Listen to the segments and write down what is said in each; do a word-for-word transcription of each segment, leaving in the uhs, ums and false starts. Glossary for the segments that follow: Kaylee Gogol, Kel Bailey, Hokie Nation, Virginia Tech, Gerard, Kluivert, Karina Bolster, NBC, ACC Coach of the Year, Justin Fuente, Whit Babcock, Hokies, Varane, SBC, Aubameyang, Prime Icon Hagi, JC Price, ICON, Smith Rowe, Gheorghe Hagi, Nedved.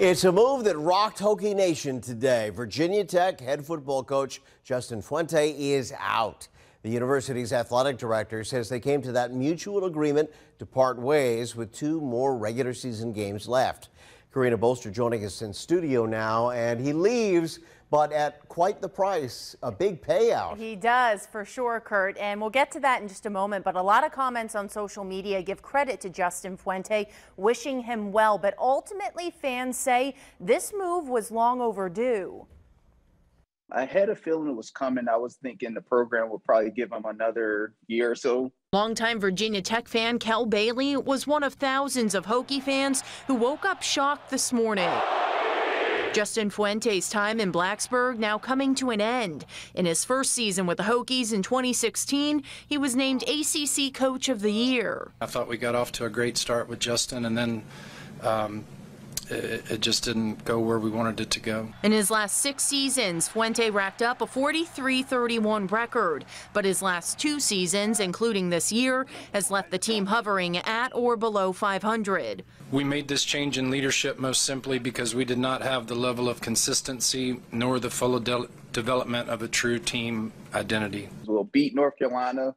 It's a move that rocked Hokie Nation today. Virginia Tech head football coach Justin Fuente is out. The university's athletic director says they came to that mutual agreement to part ways with two more regular season games left. Karina Bolster joining us in studio now, and he leaves, but at quite the price, a big payout. He does, for sure, Kurt, and we'll get to that in just a moment, but a lot of comments on social media give credit to Justin Fuente, wishing him well, but ultimately fans say this move was long overdue. I had a feeling it was coming. I was thinking the program would probably give him another year or so. Longtime Virginia Tech fan Kel Bailey was one of thousands of Hokie fans who woke up shocked this morning. Justin Fuente's time in Blacksburg now coming to an end. In his first season with the Hokies in twenty sixteen, he was named A C C Coach of the Year. I thought we got off to a great start with Justin, and then um, it, it just didn't go where we wanted it to go. In his last six seasons, Fuente racked up a forty-three thirty-one record, but his last two seasons, including this year, has left the team hovering at or below five hundred. We made this change in leadership most simply because we did not have the level of consistency nor the full de development of a true team identity. We'll beat North Carolina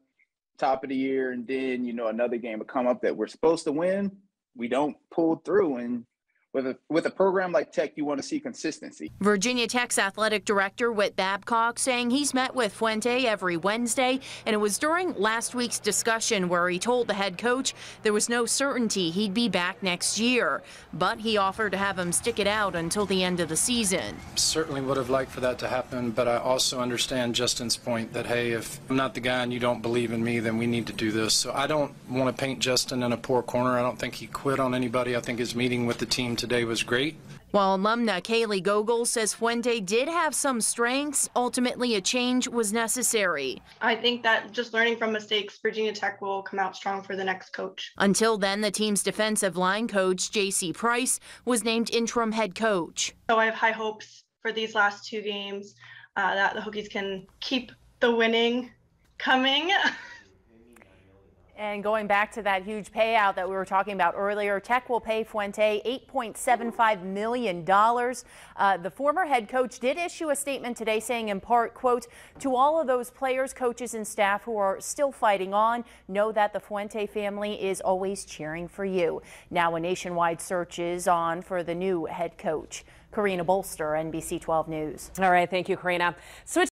top of the year, and then, you know, another game will come up that we're supposed to win. We don't pull through, and With a, with a program like Tech, you want to see consistency. Virginia Tech's athletic director, Whit Babcock, saying he's met with Fuente every Wednesday, and it was during last week's discussion where he told the head coach there was no certainty he'd be back next year, but he offered to have him stick it out until the end of the season. Certainly would have liked for that to happen, but I also understand Justin's point that, hey, if I'm not the guy and you don't believe in me, then we need to do this. So I don't want to paint Justin in a poor corner. I don't think he quit on anybody. I think his meeting with the team today was great. While alumna Kaylee Gogol says Fuente did have some strengths, ultimately a change was necessary. I think that just learning from mistakes, Virginia Tech will come out strong for the next coach. Until then, the team's defensive line coach, J C Price, was named interim head coach. So I have high hopes for these last two games uh, that the Hokies can keep the winning coming. And going back to that huge payout that we were talking about earlier, Tech will pay Fuente eight point seven five million dollars. Uh, the former head coach did issue a statement today saying, in part, quote, "To all of those players, coaches, and staff who are still fighting on, know that the Fuente family is always cheering for you." Now a nationwide search is on for the new head coach. Karina Bolster, N B C twelve News. All right, thank you, Karina. Switch